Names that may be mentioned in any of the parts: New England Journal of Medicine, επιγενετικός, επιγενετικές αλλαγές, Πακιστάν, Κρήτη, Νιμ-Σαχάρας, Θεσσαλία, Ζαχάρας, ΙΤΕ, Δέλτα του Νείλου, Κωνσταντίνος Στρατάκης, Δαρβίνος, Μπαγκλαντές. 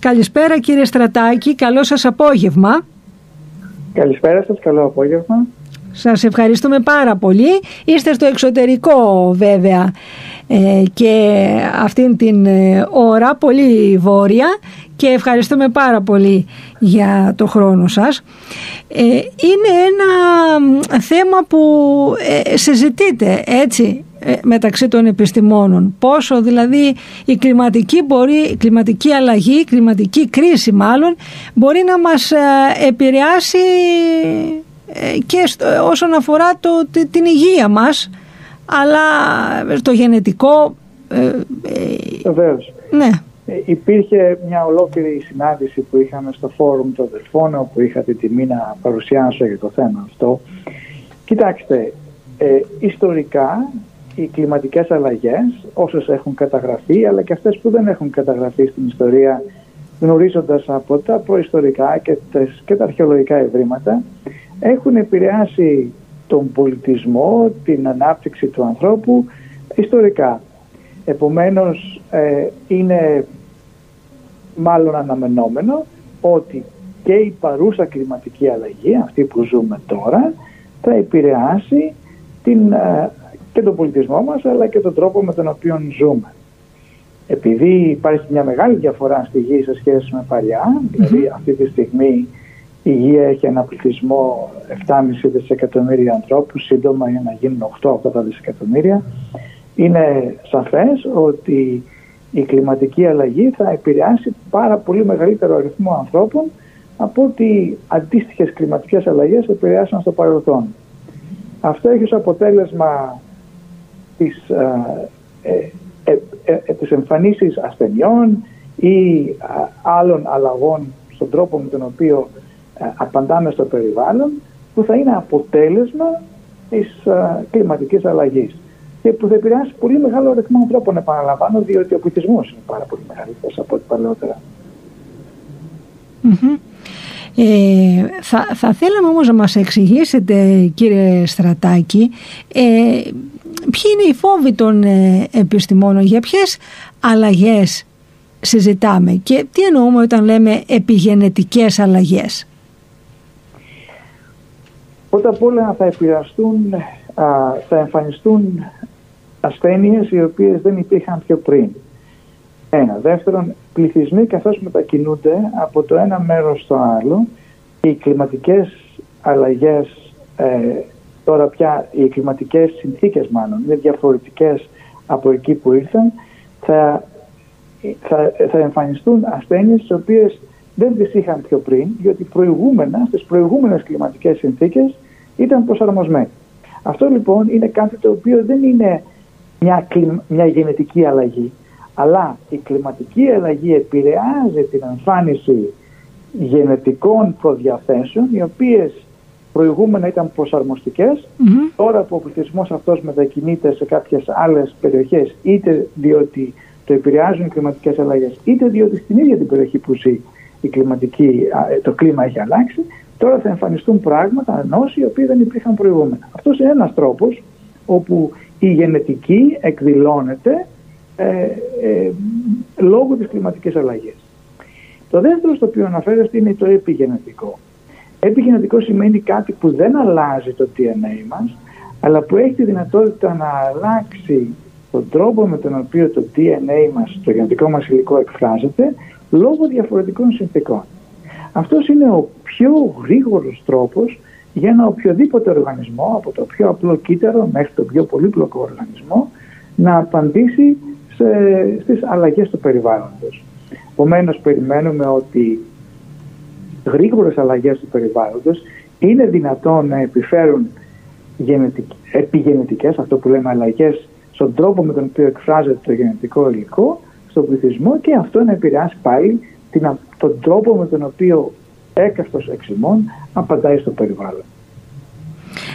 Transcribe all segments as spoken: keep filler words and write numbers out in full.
Καλησπέρα κύριε Στρατάκη, καλό σας απόγευμα. Καλησπέρα σας, καλό απόγευμα. Σας ευχαριστούμε πάρα πολύ. Είστε στο εξωτερικό βέβαια ε, και αυτήν την ώρα πολύ βόρεια και ευχαριστούμε πάρα πολύ για το χρόνο σας. Ε, είναι ένα θέμα που ε, συζητείται έτσι ε, μεταξύ των επιστημόνων. Πόσο δηλαδή η κλιματική, μπορεί, η κλιματική αλλαγή, η κλιματική κρίση μάλλον μπορεί να μας ε, επηρεάσει και όσον αφορά το, την υγεία μας, αλλά το γενετικό. Βεβαίως. Ναι. Υπήρχε μια ολόκληρη συνάντηση που είχαμε στο φόρουμ των Δελφών, όπου είχα τη τιμή να παρουσιάσω για το θέμα αυτό. Κοιτάξτε, ε, ιστορικά οι κλιματικές αλλαγές, όσες έχουν καταγραφεί αλλά και αυτές που δεν έχουν καταγραφεί στην ιστορία, γνωρίζοντας από τα προϊστορικά και, τες, και τα αρχαιολογικά ευρήματα, έχουν επηρεάσει τον πολιτισμό, την ανάπτυξη του ανθρώπου ιστορικά. Επομένως, ε, είναι μάλλον αναμενόμενο ότι και η παρούσα κλιματική αλλαγή, αυτή που ζούμε τώρα, θα επηρεάσει την, ε, και τον πολιτισμό μας, αλλά και τον τρόπο με τον οποίο ζούμε. Επειδή υπάρχει μια μεγάλη διαφορά στη γη σε σχέση με παλιά, δηλαδή αυτή τη στιγμή η γη έχει ένα πληθυσμό επτά κόμμα πέντε δισεκατομμύρια ανθρώπους, σύντομα για να γίνουν οκτώ από τα δισεκατομμύρια. Είναι σαφές ότι η κλιματική αλλαγή θα επηρεάσει πάρα πολύ μεγαλύτερο αριθμό ανθρώπων από ότι αντίστοιχες κλιματικές αλλαγές επηρεάσαν στο παρελθόν. Αυτό έχει ως αποτέλεσμα τις, ε, ε, ε, ε, τις εμφανίσεις ασθενειών ή άλλων αλλαγών στον τρόπο με τον οποίο απαντάμε στο περιβάλλον, που θα είναι αποτέλεσμα της α, κλιματικής αλλαγής και που θα επηρεάσει πολύ μεγάλο αριθμό ανθρώπων, επαναλαμβάνω, διότι ο πληθυσμός είναι πάρα πολύ μεγαλύτερος από ό,τι παλαιότερα. Mm-hmm. Ε, θα, θα θέλαμε όμως να μας εξηγήσετε, κύριε Στρατάκη, ε, ποιοι είναι οι φόβοι των ε, επιστημόνων, για ποιες αλλαγές συζητάμε και τι εννοούμε όταν λέμε επιγενετικές αλλαγές. Πρώτα απ' όλα θα επηρεαστούν, α, θα εμφανιστούν ασθένειες οι οποίες δεν υπήρχαν πιο πριν. Ένα. Δεύτερον, πληθυσμοί καθώς μετακινούνται από το ένα μέρος στο άλλο, οι κλιματικές αλλαγές, ε, τώρα πια οι κλιματικές συνθήκες μάλλον, είναι διαφορετικές από εκεί που ήρθαν, θα, θα, θα εμφανιστούν ασθένειες τις οποίες δεν τις είχαν πιο πριν, διότι προηγούμενα, στις προηγούμενες κλιματικές συνθήκες ήταν προσαρμοσμένοι. Αυτό λοιπόν είναι κάτι το οποίο δεν είναι μια, κλιμα... μια γενετική αλλαγή, αλλά η κλιματική αλλαγή επηρεάζει την εμφάνιση γενετικών προδιαθέσεων, οι οποίες προηγούμενα ήταν προσαρμοστικές. Mm-hmm. Τώρα που ο πληθυσμός αυτός μετακινείται σε κάποιες άλλες περιοχές, είτε διότι το επηρεάζουν οι κλιματικές αλλαγές, είτε διότι στην ίδια την περιοχή που ζει η κλιματική, το κλίμα έχει αλλάξει, τώρα θα εμφανιστούν πράγματα, νόσοι οι οποίοι δεν υπήρχαν προηγούμενα. Αυτός είναι ένας τρόπος όπου η γενετική εκδηλώνεται ε, ε, λόγω της κλιματικής αλλαγής. Το δεύτερο στο οποίο αναφέρεστε είναι το επιγενετικό. Επιγενετικό σημαίνει κάτι που δεν αλλάζει το ντι εν έι μας, αλλά που έχει τη δυνατότητα να αλλάξει τον τρόπο με τον οποίο το ντι εν έι μας, το γενετικό μας υλικό, εκφράζεται λόγω διαφορετικών συνθήκων. Αυτός είναι ο πιο γρήγορος τρόπος για ένα οποιοδήποτε οργανισμό, από το πιο απλό κύτταρο μέχρι το πιο πολύπλοκο οργανισμό, να απαντήσει σε, στις αλλαγές του περιβάλλοντος. Επομένως, περιμένουμε ότι γρήγορες αλλαγές του περιβάλλοντος είναι δυνατόν να επιφέρουν επιγενετικές, αυτό που λέμε αλλαγές στον τρόπο με τον οποίο εκφράζεται το γενετικό υλικό στον πληθυσμό, και αυτό να επηρεάσει πάλι την, τον τρόπο με τον οποίο έκαστος εξημών απαντάει στο περιβάλλον.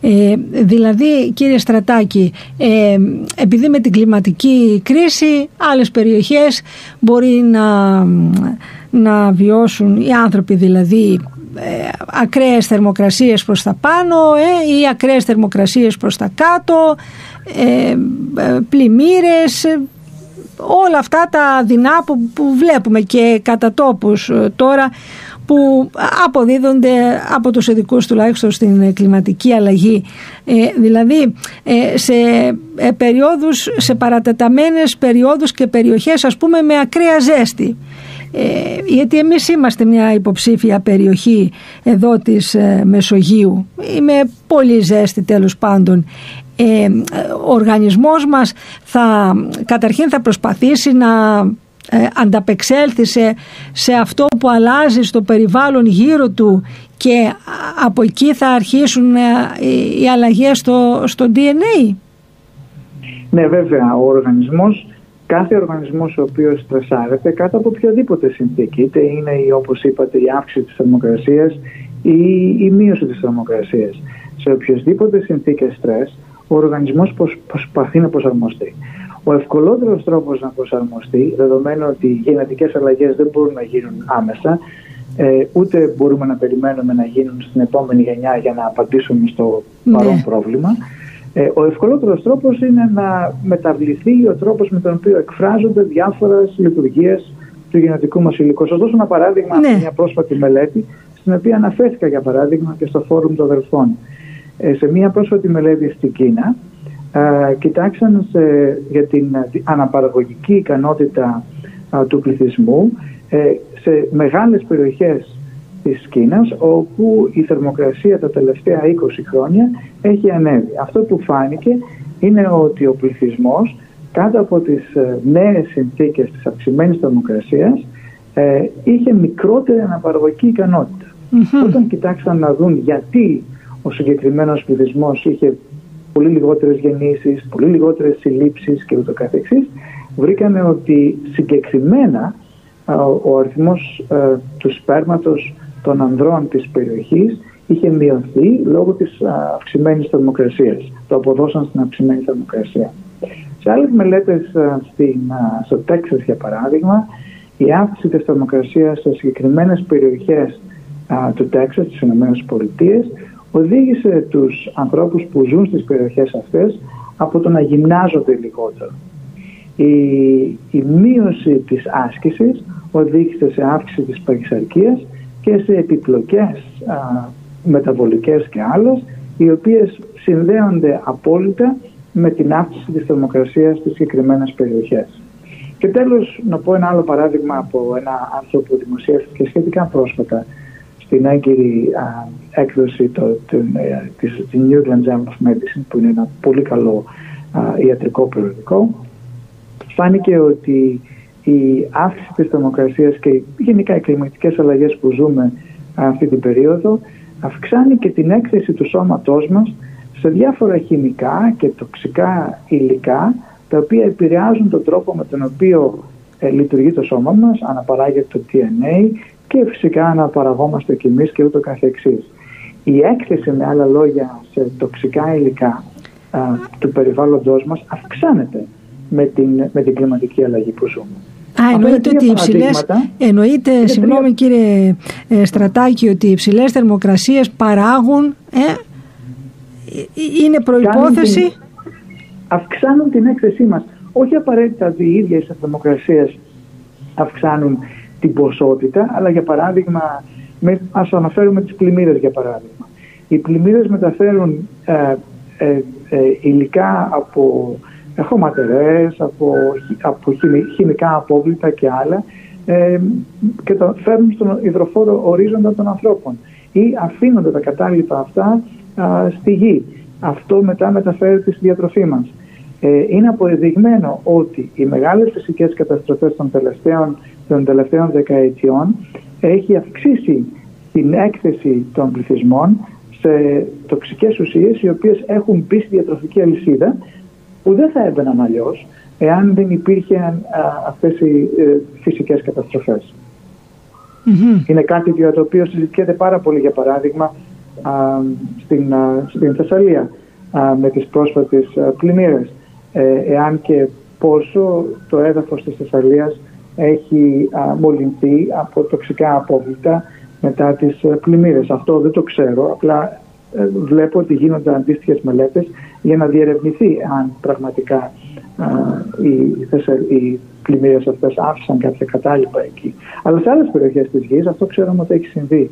Ε, δηλαδή, κύριε Στρατάκη, ε, επειδή με την κλιματική κρίση άλλες περιοχές μπορεί να, να βιώσουν οι άνθρωποι δηλαδή Ε, ακραίες θερμοκρασίες προς τα πάνω ε, ή ακραίες θερμοκρασίες προς τα κάτω, ε, πλημμύρες, ε, όλα αυτά τα δεινά που, που βλέπουμε και κατά τόπους τώρα που αποδίδονται από τους ειδικούς τουλάχιστον στην κλιματική αλλαγή. Ε, δηλαδή ε, σε, ε, περιόδους, σε παρατεταμένες περιόδους και περιοχές ας πούμε με ακραία ζέστη. Ε, γιατί εμείς είμαστε μια υποψήφια περιοχή εδώ της ε, Μεσογείου με πολύ ζέστη τέλος πάντων. Ε, ο οργανισμός μας θα, καταρχήν θα προσπαθήσει να ε, ανταπεξέλθει σε, σε αυτό που αλλάζει στο περιβάλλον γύρω του και από εκεί θα αρχίσουν ε, οι αλλαγές στο, στο ντι εν έι. Ναι, βέβαια, ο οργανισμός, κάθε οργανισμός ο οποίος στρεσάρεται κάτω από οποιαδήποτε συνθήκη, είτε είναι η, όπως είπατε, η αύξηση της θερμοκρασίας ή η μείωση της θερμοκρασίας, σε οποιασδήποτε συνθήκες στρες ο οργανισμός προσπαθεί να προσαρμοστεί. Ο ευκολότερος τρόπος να προσαρμοστεί, δεδομένου ότι οι γενετικές αλλαγές δεν μπορούν να γίνουν άμεσα, ε, ούτε μπορούμε να περιμένουμε να γίνουν στην επόμενη γενιά για να απαντήσουμε στο παρόν ναι. πρόβλημα, ε, ο ευκολότερος τρόπος είναι να μεταβληθεί ο τρόπος με τον οποίο εκφράζονται διάφορες λειτουργίες του γενετικού μας υλικού. Σας δώσω ένα παράδειγμα ναι. από μια πρόσφατη μελέτη, στην οποία αναφέρθηκα για παράδειγμα και στο Φόρουμ των Αδελφών. Σε μία πρόσφατη μελέτη στην Κίνα α, κοιτάξαν σε, για την αναπαραγωγική ικανότητα α, του πληθυσμού ε, σε μεγάλες περιοχές της Κίνας όπου η θερμοκρασία τα τελευταία είκοσι χρόνια έχει ανέβει. Αυτό που φάνηκε είναι ότι ο πληθυσμός κάτω από τις νέες συνθήκες της αυξημένης θερμοκρασίας ε, είχε μικρότερη αναπαραγωγική ικανότητα. Mm-hmm. Όταν κοιτάξαν να δουν γιατί ο συγκεκριμένος πληθυσμός είχε πολύ λιγότερες γεννήσεις, πολύ λιγότερες συλλήψεις και ούτω καθεξής, βρήκανε ότι συγκεκριμένα ο αριθμός ε, του σπέρματος των ανδρών της περιοχής είχε μειωθεί λόγω της αυξημένης θερμοκρασίας. Το αποδώσαν στην αυξημένη θερμοκρασία. Σε άλλες μελέτες στην, στο Τέξας, για παράδειγμα, η αύξηση της θερμοκρασίας σε συγκεκριμένες περιοχές α, του Τέξας, στις ΗΠΑ, οδήγησε τους ανθρώπους που ζουν στις περιοχές αυτές από το να γυμνάζονται λιγότερο. Η, η μείωση της άσκησης οδήγησε σε αύξηση της παχυσαρκίας και σε επιπλοκές α, μεταβολικές και άλλες, οι οποίες συνδέονται απόλυτα με την αύξηση της θερμοκρασίας στις συγκεκριμένες περιοχές. Και τέλος, να πω ένα άλλο παράδειγμα από ένα άρθρο που δημοσιεύτηκε σχετικά πρόσφατα στην έγκυρη α, έκδοση το, το, της New England Journal of Medicine, που είναι ένα πολύ καλό α, ιατρικό περιοδικό, φάνηκε ότι η αύξηση της θερμοκρασίας και γενικά οι κλιματικές αλλαγές που ζούμε α, αυτή την περίοδο αυξάνει και την έκθεση του σώματός μας σε διάφορα χημικά και τοξικά υλικά, τα οποία επηρεάζουν τον τρόπο με τον οποίο ε, λειτουργεί το σώμα μας, αναπαράγεται το ντι εν έι και φυσικά αναπαραγόμαστε κι εμείς και ούτω καθεξής. Η έκθεση, με άλλα λόγια, σε τοξικά υλικά α, του περιβάλλοντός μας αυξάνεται με την, με την κλιματική αλλαγή που ζούμε. Α, εννοείται ότι οι υψηλές, εννοείται, συγγνώμη κύριε ε, Στρατάκη, ότι οι υψηλές θερμοκρασίες παράγουν, ε, είναι προϋπόθεση. Την, αυξάνουν την έκθεσή μας. Όχι απαραίτητα ότι οι ίδιες θερμοκρασίες αυξάνουν την ποσότητα, αλλά για παράδειγμα, ας αναφέρουμε τις πλημμύρες για παράδειγμα. Οι πλημμύρες μεταφέρουν ε, ε, ε, υλικά από χωματερές, από, από χημικά απόβλητα και άλλα ε, και το φέρνουν στον υδροφόρο ορίζοντα των ανθρώπων ή αφήνονται τα κατάλοιπα αυτά α, στη γη. Αυτό μετά μεταφέρεται στη διατροφή μας. Ε, είναι αποδεδειγμένο ότι οι μεγάλες φυσικές καταστροφές των τελευταίων των τελευταίων δεκαετιών έχει αυξήσει την έκθεση των πληθυσμών σε τοξικές ουσίες οι οποίες έχουν μπει στη διατροφική αλυσίδα που δεν θα έμπαιναν αλλιώς εάν δεν υπήρχαν αυτές οι ε, φυσικές καταστροφές. Mm-hmm. Είναι κάτι για το οποίο συζητιέται πάρα πολύ για παράδειγμα α, στην, α, στην Θεσσαλία α, με τις πρόσφατες α, πλημμύρες ε, εάν και πόσο το έδαφος της Θεσσαλίας έχει α, μολυνθεί από τοξικά απόβλητα μετά τις α, πλημμύρες. Αυτό δεν το ξέρω, απλά ε, βλέπω ότι γίνονται αντίστοιχες μελέτες για να διερευνηθεί αν πραγματικά οι πλημμύρες αυτές άφησαν κάποια κατάλοιπα εκεί. Αλλά σε άλλες περιοχές της γης αυτό ξέρουμε ότι έχει συμβεί.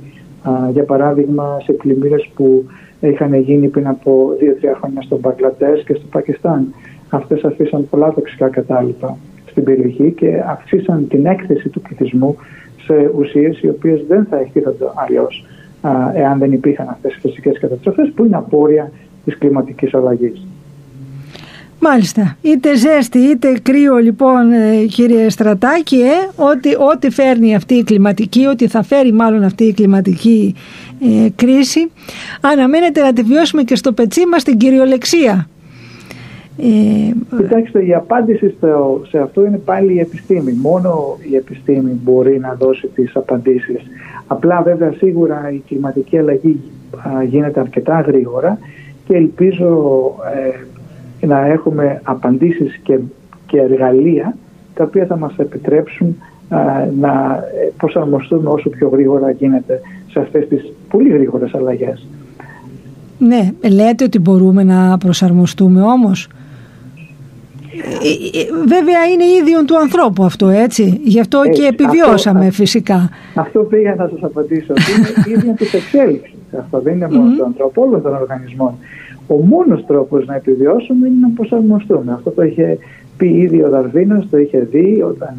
Για παράδειγμα, σε πλημμύρες που είχαν γίνει πριν από δύο τρία χρόνια στο Μπαγκλαντές και στο Πακιστάν. Αυτές αφήσαν πολλά τοξικά κατάλοιπα στην περιοχή και αυξήσαν την έκθεση του πληθυσμού σε ουσίες οι οποίες δεν θα εκτίθενται αλλιώς εάν δεν υπήρχαν αυτές οι φυσικές καταστροφές που είναι απόρρια της κλιματικής αλλαγής. Μάλιστα. Είτε ζέστη είτε κρύο, λοιπόν, κύριε Στρατάκη, ε, ότι ό,τι φέρνει αυτή η κλιματική, ότι θα φέρει μάλλον αυτή η κλιματική ε, κρίση, αναμένεται να τη βιώσουμε και στο πετσί μας την κυριολεξία. Ε, Κοιτάξτε, η απάντηση στο, σε αυτό είναι πάλι η επιστήμη. Μόνο η επιστήμη μπορεί να δώσει τις απαντήσεις. Απλά βέβαια σίγουρα η κλιματική αλλαγή α, γίνεται αρκετά γρήγορα και ελπίζω ε, να έχουμε απαντήσεις και, και εργαλεία τα οποία θα μας επιτρέψουν α, να προσαρμοστούμε όσο πιο γρήγορα γίνεται σε αυτές τις πολύ γρήγορες αλλαγές. Ναι, λέτε ότι μπορούμε να προσαρμοστούμε όμως. Βέβαια είναι ίδιον του ανθρώπου αυτό, έτσι. Γι' αυτό έτσι, και επιβιώσαμε αυτό, φυσικά. Αυτό πήγα να σας απαντήσω. Είναι ίδια της εξέλιξης. Αυτό δεν είναι μόνο mm-hmm. του ανθρώπου, όλων των οργανισμών. Ο μόνος τρόπος να επιβιώσουμε είναι να προσαρμοστούμε. Αυτό το είχε πει ήδη ο Δαρβίνος, το είχε δει όταν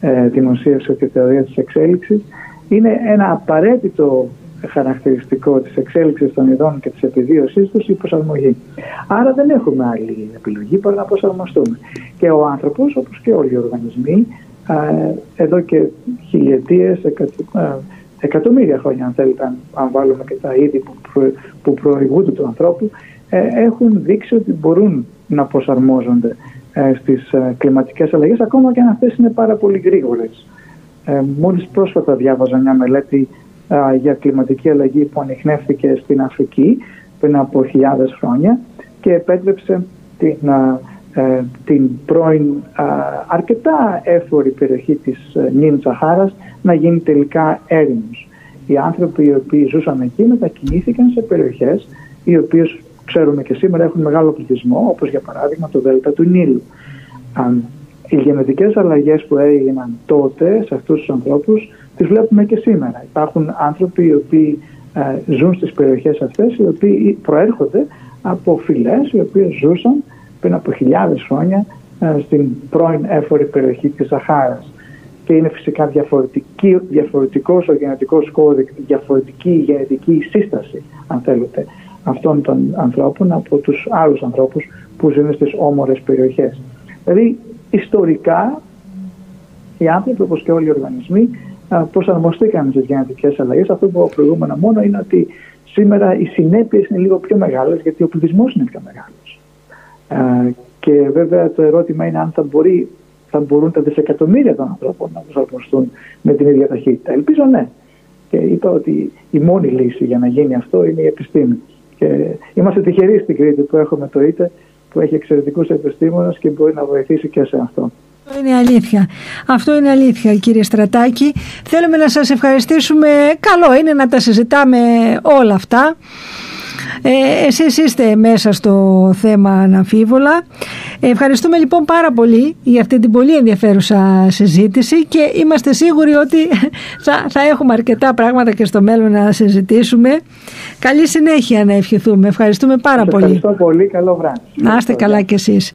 ε, δημοσίευσε τη θεωρία της εξέλιξης. Είναι ένα απαραίτητο χαρακτηριστικό της εξέλιξης των ειδών και της επιβίωσής τους η προσαρμογή. Άρα δεν έχουμε άλλη επιλογή παρά να προσαρμοστούμε. Και ο άνθρωπος, όπως και όλοι οι οργανισμοί, εδώ και χιλιετίες, εκα... εκατομμύρια χρόνια, αν θέλετε, αν βάλουμε και τα είδη που, προ... που προηγούνται του ανθρώπου, έχουν δείξει ότι μπορούν να προσαρμόζονται στις κλιματικές αλλαγές, ακόμα και αν αυτές είναι πάρα πολύ γρήγορες. Μόλις πρόσφατα διάβαζα μια μελέτη για κλιματική αλλαγή που ανιχνεύθηκε στην Αφρική πριν από χιλιάδες χρόνια και επέτρεψε την, ε, την πρώην ε, αρκετά έφορη περιοχή της Νιμ-Σαχάρας να γίνει τελικά έρημος. Οι άνθρωποι οι οποίοι ζούσαν εκεί μετακινήθηκαν σε περιοχές οι οποίες ξέρουμε και σήμερα έχουν μεγάλο πληθυσμό, όπως για παράδειγμα το Δέλτα του Νείλου. Οι γενετικές αλλαγές που έγιναν τότε σε αυτούς τους ανθρώπους τις βλέπουμε και σήμερα. Υπάρχουν άνθρωποι οι οποίοι ε, ζουν στις περιοχές αυτές, οι οποίοι προέρχονται από φυλές οι οποίες ζούσαν πριν από χιλιάδες χρόνια ε, στην πρώην έφορη περιοχή της Ζαχάρας. Και είναι φυσικά διαφορετικός ο γενετικός κώδικας, διαφορετική η γενετική σύσταση, αν θέλετε, αυτών των ανθρώπων από τους άλλους ανθρώπους που ζουν στις όμορες περιοχές. Δηλαδή, ιστορικά, οι άνθρωποι, όπως και όλοι οι οργανισμοί, προσαρμοστήκαν στις γενετικές αλλαγές. Αυτό που προηγούμενα μόνο είναι ότι σήμερα οι συνέπειες είναι λίγο πιο μεγάλες, γιατί ο πληθυσμός είναι πιο μεγάλος. Και βέβαια το ερώτημα είναι αν θα, μπορεί, θα μπορούν τα δισεκατομμύρια των ανθρώπων να προσαρμοστούν με την ίδια ταχύτητα. Ελπίζω ναι. Και είπα ότι η μόνη λύση για να γίνει αυτό είναι η επιστήμη. Και είμαστε τυχεροί στην Κρήτη που έχουμε το ΙΤΕ, που έχει εξαιρετικούς επιστήμονες και μπορεί να βοηθήσει και σε αυτό. Αυτό είναι αλήθεια. Αυτό είναι αλήθεια, κύριε Στρατάκη. Θέλουμε να σας ευχαριστήσουμε. Καλό είναι να τα συζητάμε όλα αυτά. Ε, εσείς είστε μέσα στο θέμα αναμφίβολα. Ευχαριστούμε λοιπόν πάρα πολύ για αυτή την πολύ ενδιαφέρουσα συζήτηση και είμαστε σίγουροι ότι θα, θα έχουμε αρκετά πράγματα και στο μέλλον να συζητήσουμε. Καλή συνέχεια να ευχηθούμε. Ευχαριστούμε πάρα πολύ. Ευχαριστώ πολύ. Καλό βράδυ. Να είστε καλά κι εσείς.